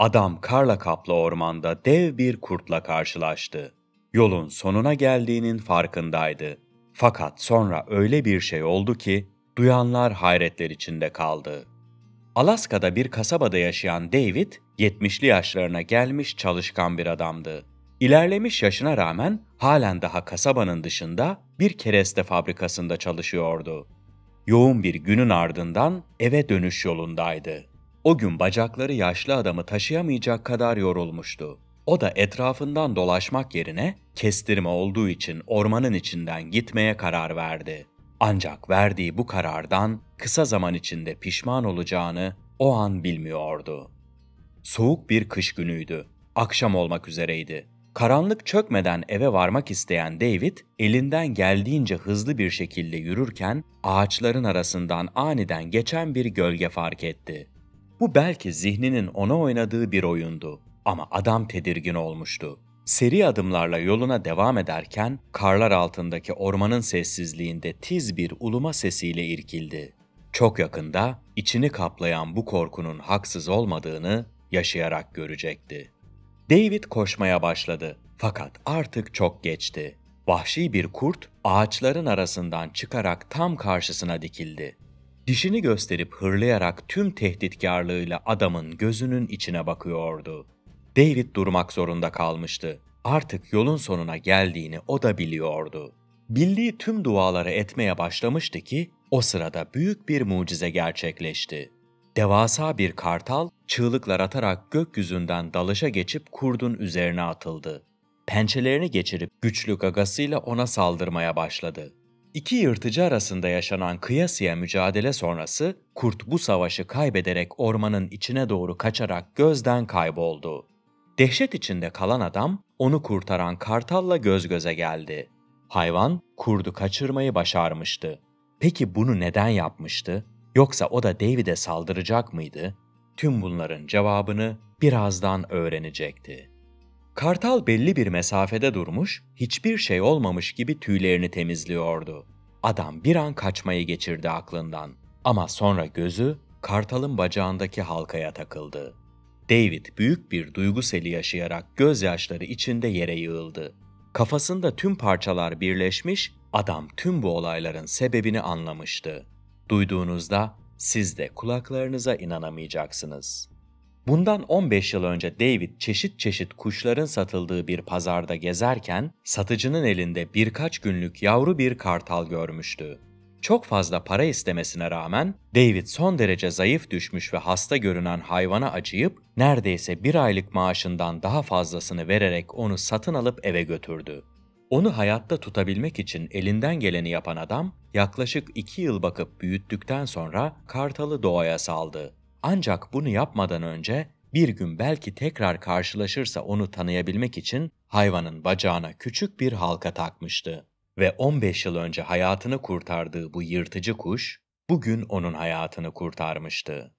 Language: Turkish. Adam karla kaplı ormanda dev bir kurtla karşılaştı. Yolun sonuna geldiğinin farkındaydı. Fakat sonra öyle bir şey oldu ki duyanlar hayretler içinde kaldı. Alaska'da bir kasabada yaşayan David, 70'li yaşlarına gelmiş çalışkan bir adamdı. İlerlemiş yaşına rağmen halen daha kasabanın dışında bir kereste fabrikasında çalışıyordu. Yoğun bir günün ardından eve dönüş yolundaydı. O gün bacakları yaşlı adamı taşıyamayacak kadar yorulmuştu. O da etrafından dolaşmak yerine kestirme olduğu için ormanın içinden gitmeye karar verdi. Ancak verdiği bu karardan kısa zaman içinde pişman olacağını o an bilmiyordu. Soğuk bir kış günüydü. Akşam olmak üzereydi. Karanlık çökmeden eve varmak isteyen David, elinden geldiğince hızlı bir şekilde yürürken ağaçların arasından aniden geçen bir gölge fark etti. Bu belki zihninin ona oynadığı bir oyundu ama adam tedirgin olmuştu. Seri adımlarla yoluna devam ederken karlar altındaki ormanın sessizliğinde tiz bir uluma sesiyle irkildi. Çok yakında içini kaplayan bu korkunun haksız olmadığını yaşayarak görecekti. David koşmaya başladı fakat artık çok geçti. Vahşi bir kurt ağaçların arasından çıkarak tam karşısına dikildi. Dişini gösterip hırlayarak tüm tehditkarlığıyla adamın gözünün içine bakıyordu. David durmak zorunda kalmıştı. Artık yolun sonuna geldiğini o da biliyordu. Bildiği tüm duaları etmeye başlamıştı ki o sırada büyük bir mucize gerçekleşti. Devasa bir kartal çığlıklar atarak gökyüzünden dalışa geçip kurdun üzerine atıldı. Pençelerini geçirip güçlü gagasıyla ona saldırmaya başladı. İki yırtıcı arasında yaşanan kıyasıya mücadele sonrası kurt bu savaşı kaybederek ormanın içine doğru kaçarak gözden kayboldu. Dehşet içinde kalan adam onu kurtaran kartalla göz göze geldi. Hayvan kurdu kaçırmayı başarmıştı. Peki bunu neden yapmıştı? Yoksa o da David'e saldıracak mıydı? Tüm bunların cevabını birazdan öğrenecekti. Kartal belli bir mesafede durmuş, hiçbir şey olmamış gibi tüylerini temizliyordu. Adam bir an kaçmayı geçirdi aklından ama sonra gözü kartalın bacağındaki halkaya takıldı. David büyük bir duygu seli yaşayarak gözyaşları içinde yere yığıldı. Kafasında tüm parçalar birleşmiş, adam tüm bu olayların sebebini anlamıştı. Duyduğunuzda siz de kulaklarınıza inanamayacaksınız. Bundan 15 yıl önce David çeşit çeşit kuşların satıldığı bir pazarda gezerken satıcının elinde birkaç günlük yavru bir kartal görmüştü. Çok fazla para istemesine rağmen David son derece zayıf düşmüş ve hasta görünen hayvana acıyıp neredeyse bir aylık maaşından daha fazlasını vererek onu satın alıp eve götürdü. Onu hayatta tutabilmek için elinden geleni yapan adam yaklaşık 2 yıl bakıp büyüttükten sonra kartalı doğaya saldı. Ancak bunu yapmadan önce bir gün belki tekrar karşılaşırsa onu tanıyabilmek için hayvanın bacağına küçük bir halka takmıştı. Ve 15 yıl önce hayatını kurtardığı bu yırtıcı kuş bugün onun hayatını kurtarmıştı.